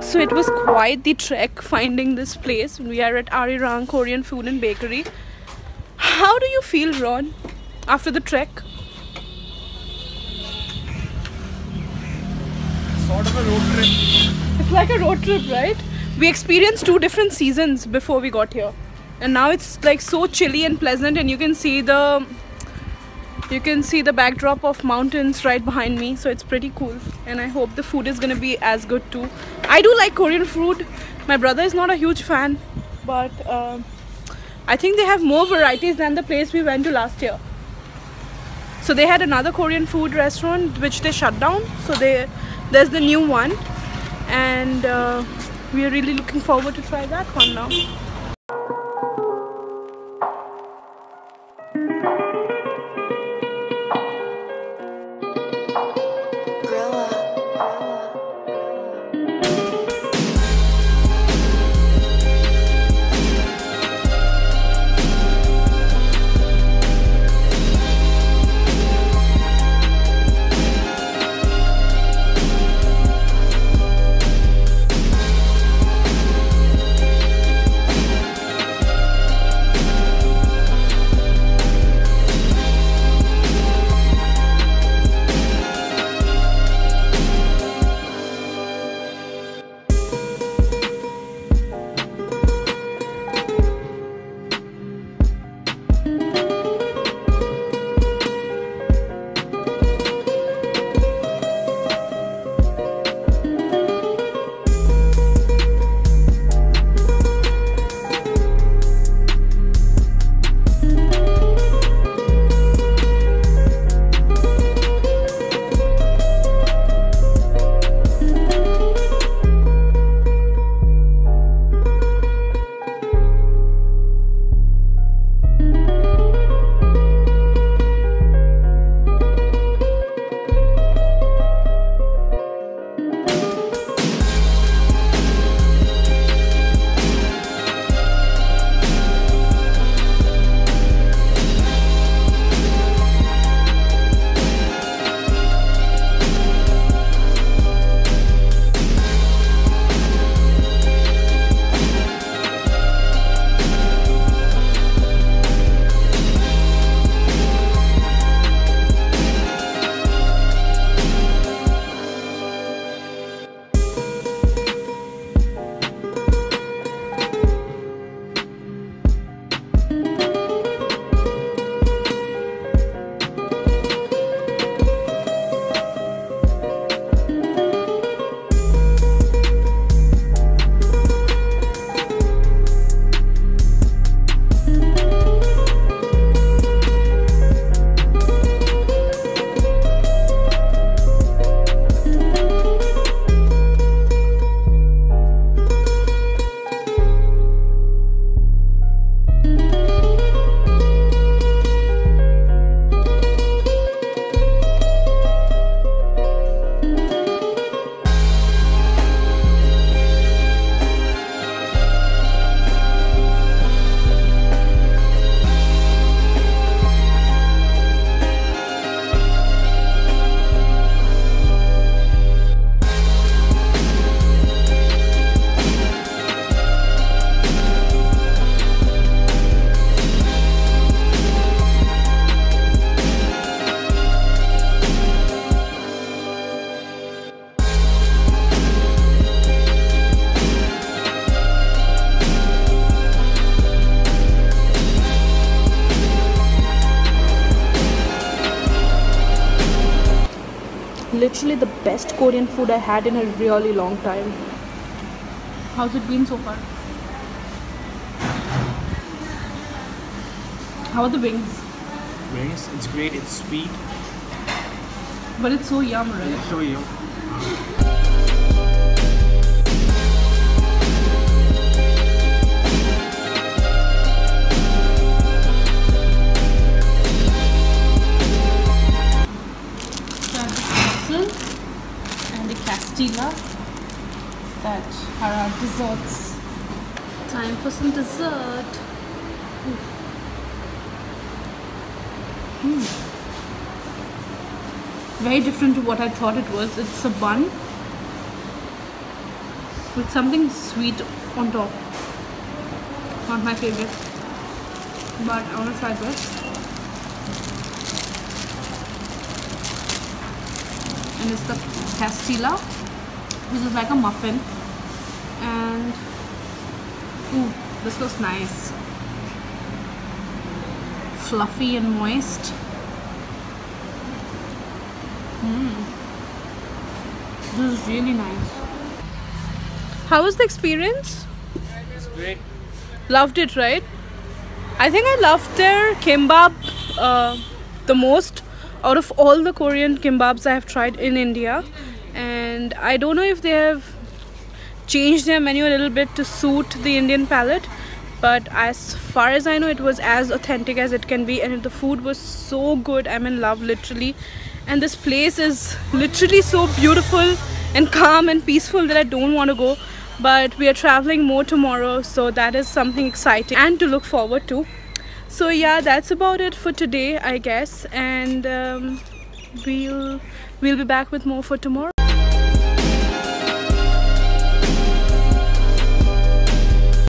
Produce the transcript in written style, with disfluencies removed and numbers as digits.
So it was quite the trek finding this place. We are at Arirang Korean Food and Bakery. How do you feel, Ron, after the trek? Sort of a road trip. It's like a road trip, right? We experienced two different seasons before we got here. And now it's like so chilly and pleasant, and you can see the backdrop of mountains right behind me, so it's pretty cool. And I hope the food is gonna be as good too. I do like Korean food. My brother is not a huge fan, but I think they have more varieties than the place we went to last year. So they had another Korean food restaurant which they shut down, so there's the new one, and we are really looking forward to try that one now. Literally the best Korean food I had in a really long time. How's it been so far? How are the wings? Wings? It's great, it's sweet. But it's so yum, right? It's so yum. And the castilla that are our desserts. Time for some dessert. Very different to what I thought it was. It's a bun with something sweet on top. Not my favorite, but I want to try this. And it's the pastilla, which is like a muffin, and this was nice, fluffy and moist. This is really nice. How was the experience? It's great. Loved it, right? I think I loved their kimbap the most out of all the Korean kimbaps I have tried in India, and I don't know if they have changed their menu a little bit to suit the Indian palate, but as far as I know, it was as authentic as it can be, and the food was so good. I'm in love, literally, and this place is literally so beautiful and calm and peaceful that I don't want to go, but we are traveling more tomorrow, so that is something exciting and to look forward to. So yeah, that's about it for today, I guess, and we'll be back with more for tomorrow.